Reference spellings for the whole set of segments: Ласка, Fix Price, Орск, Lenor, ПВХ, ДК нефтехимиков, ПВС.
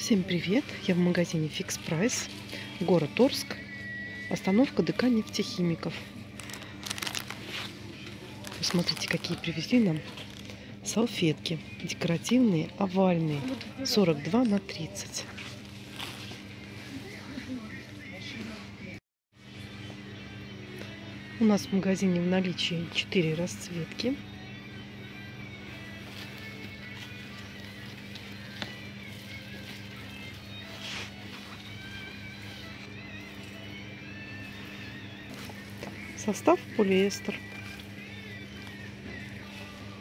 Всем привет! Я в магазине Fix Price, город Орск, остановка ДК нефтехимиков. Посмотрите, какие привезли нам салфетки. Декоративные, овальные, 42×30. У нас в магазине в наличии 4 расцветки. Состав полиэстер.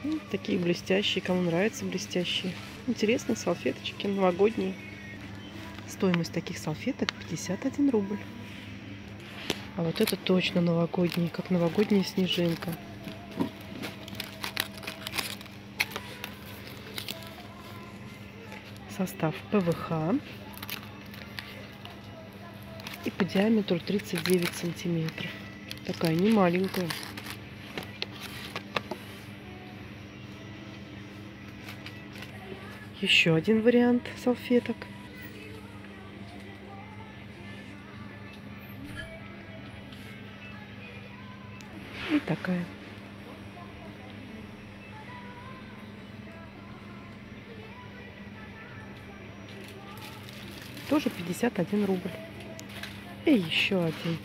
Вот такие блестящие. Кому нравятся блестящие. Интересные салфеточки, новогодние. Стоимость таких салфеток 51 рубль. А вот это точно новогодние, как новогодняя снежинка. Состав ПВХ. И по диаметру 39 сантиметров. Такая не маленькая. Еще один вариант салфеток. И такая. Тоже 51 рубль. И еще один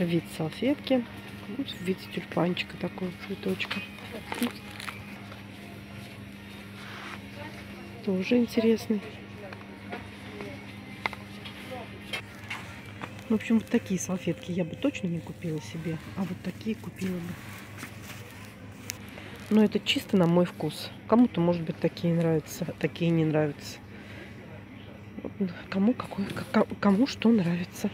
вид салфетки в виде тюльпанчика, такого цветочка, тоже интересный. В общем, вот такие салфетки я бы точно не купила себе, а вот такие купила бы. Но это чисто на мой вкус. Кому-то, может быть, такие нравятся, такие не нравятся. Кому что нравится.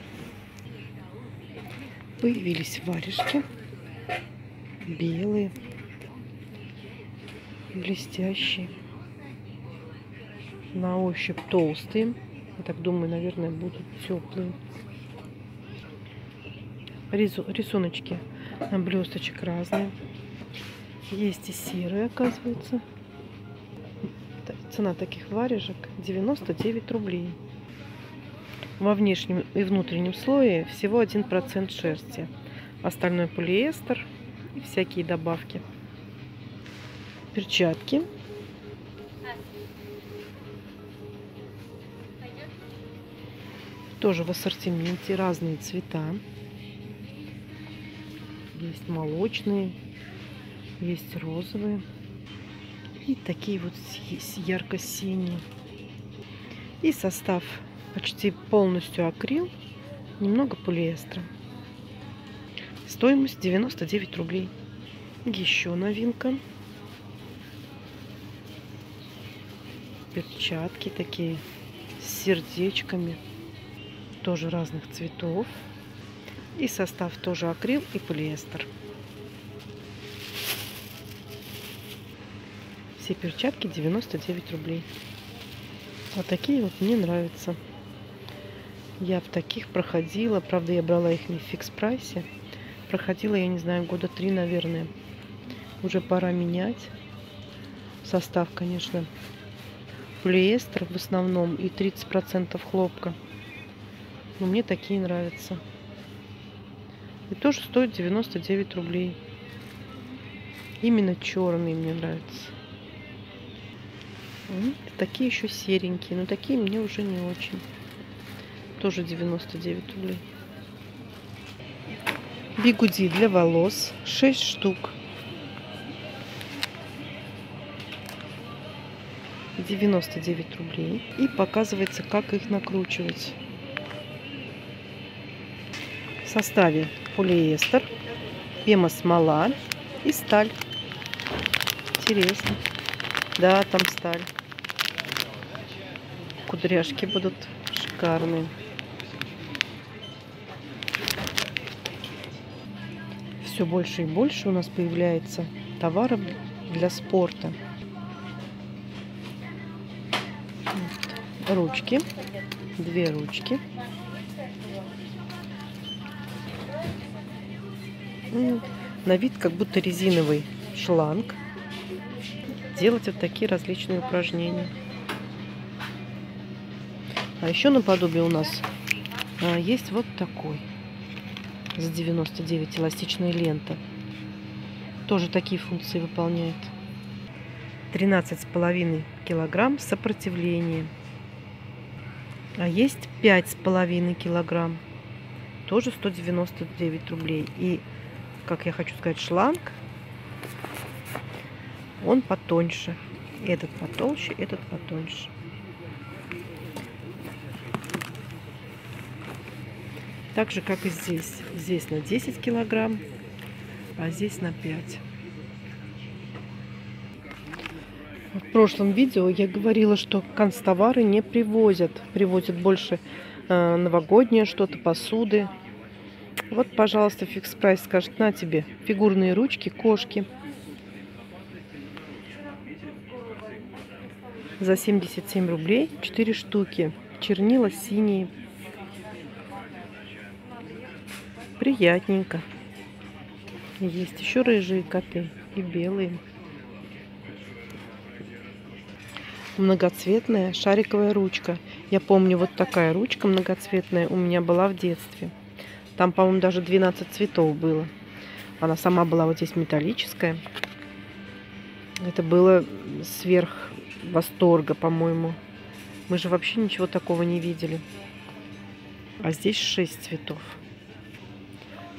Появились варежки белые, блестящие, на ощупь толстые. Я так думаю, наверное, будут теплые. Рисуночки на блесточек разные. Есть и серые, оказывается. Цена таких варежек 99 рублей. Во внешнем и внутреннем слое всего 1% шерсти. Остальное полиэстер и всякие добавки. Перчатки. Тоже в ассортименте разные цвета. Есть молочные, есть розовые. И такие вот ярко-синие. И состав почти полностью акрил, немного полиэстера. Стоимость 99 рублей. Еще новинка. Перчатки такие с сердечками. Тоже разных цветов. И состав тоже акрил и полиэстер. Все перчатки 99 рублей. А такие вот мне нравятся. Я в таких проходила, правда, я брала их не в фикс-прайсе. Проходила, я не знаю, года 3, наверное. Уже пора менять. Состав, конечно, полиэстер в основном и 30% хлопка. Но мне такие нравятся. И тоже стоит 99 рублей. Именно черные мне нравятся. Такие еще серенькие, но такие мне уже не очень. Тоже 99 рублей. Бигуди для волос 6 штук. 99 рублей. И показывается, как их накручивать. В составе полиэстер, пемосмола и сталь. Интересно. Да, там сталь. Кудряшки будут шикарные. Все больше и больше у нас появляется товаров для спорта. Ручки. 2 ручки. На вид как будто резиновый шланг. Делать вот такие различные упражнения. А еще наподобие у нас есть вот такой. За 99 эластичная лента. Тоже такие функции выполняет. 13,5 килограмм сопротивления. А есть 5,5 килограмм. Тоже 199 рублей. И, как я хочу сказать, шланг. Он потоньше. Этот потолще, этот потоньше. Так же, как и здесь. Здесь на 10 килограмм, а здесь на 5. В прошлом видео я говорила, что канцтовары не привозят. Привозят больше новогоднее что-то, посуды. Вот, пожалуйста, Fix Price скажет: на тебе фигурные ручки, кошки. За 77 рублей 4 штуки. Чернила синие. Приятненько. Есть еще рыжие коты и белые. Многоцветная шариковая ручка. Я помню, вот такая ручка многоцветная у меня была в детстве. Там, по-моему, даже 12 цветов было. Она сама была вот здесь металлическая. Это было сверх восторга, по-моему. Мы же вообще ничего такого не видели. А здесь 6 цветов.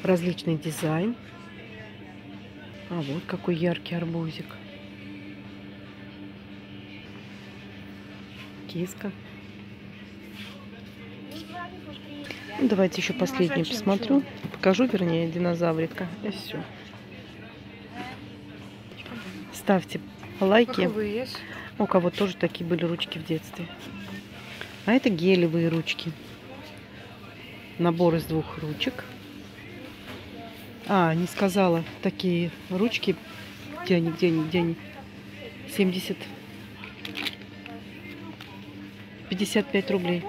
Различный дизайн. А вот какой яркий арбузик. Киска. Ну, давайте еще последнюю посмотрю. Покажу, вернее, динозаврика. И все. Ставьте лайки. У кого тоже такие были ручки в детстве. А это гелевые ручки. Набор из двух ручек. А, не сказала, такие ручки. Где они, где они, где они? 55 рублей.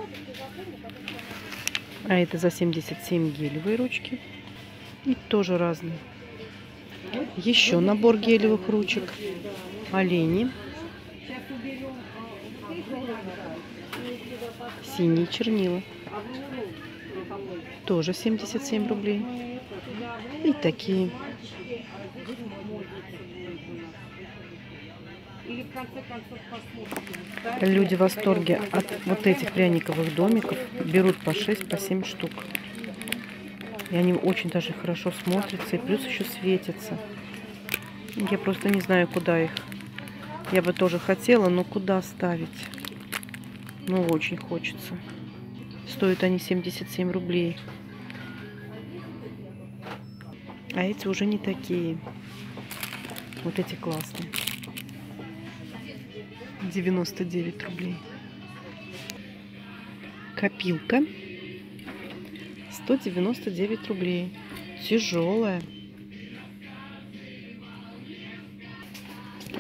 А это за 77 гелевые ручки. И тоже разные. Еще набор гелевых ручек. Олени. Синие чернила. Тоже 77 рублей. И такие. Люди в восторге от вот этих пряниковых домиков. Берут по 6, по 7 штук. И они очень даже хорошо смотрятся. И плюс еще светятся. Я просто не знаю, куда их. Я бы тоже хотела, но куда ставить? Ну, очень хочется. Стоят они 77 рублей. А эти уже не такие. Вот эти классные. 99 рублей. Копилка. 199 рублей. Тяжелая.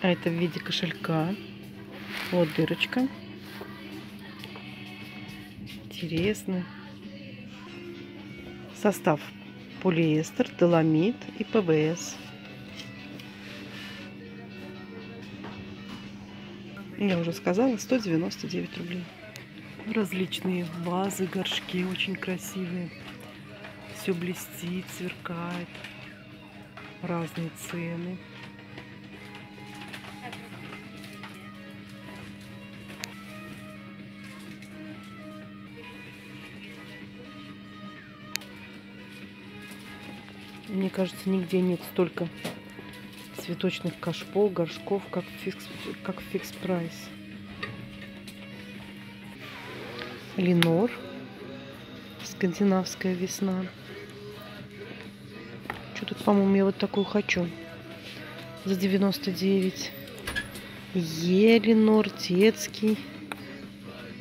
А это в виде кошелька. Вот дырочка. Интересно. Состав: полиэстер, доломит и ПВС. Я уже сказала, 199 рублей. Различные вазы, горшки очень красивые. Все блестит, сверкает. Разные цены. Мне кажется, нигде нет столько цветочных кашпо, горшков, как Fix Price. Lenor. Скандинавская весна. Что-то, по-моему, я вот такую хочу. За 99. Еленор детский.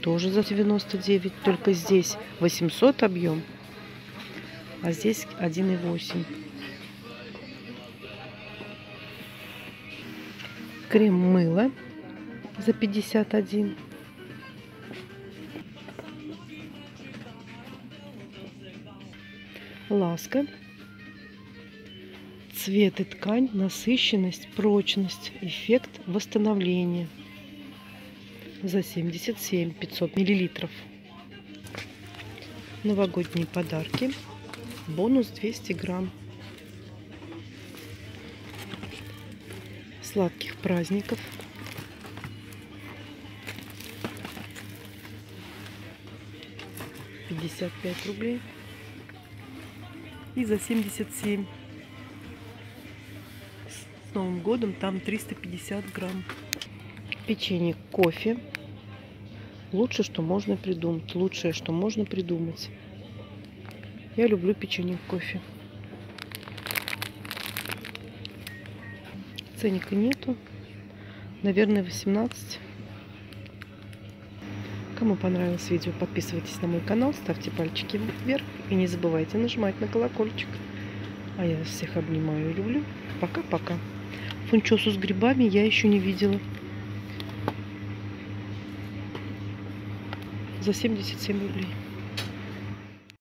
Тоже за 99. Только здесь 800 объем, а здесь 1,8. Крем-мыло за 51. Ласка. Цвет и ткань, насыщенность, прочность, эффект восстановления. За 77, 500 миллилитров. новогодние подарки. Бонус 200 грамм. Сладких праздников. ₹55 и за 77. С Новым годом там 350 грамм. Печенье кофе. Лучше, что можно придумать. Лучшее, что можно придумать. Я люблю печенье кофе. Ценника нету. Наверное, 18. Кому понравилось видео, подписывайтесь на мой канал, ставьте пальчики вверх и не забывайте нажимать на колокольчик. А я всех обнимаю и люблю. Пока-пока. Фунчозу с грибами я еще не видела. За 77 рублей.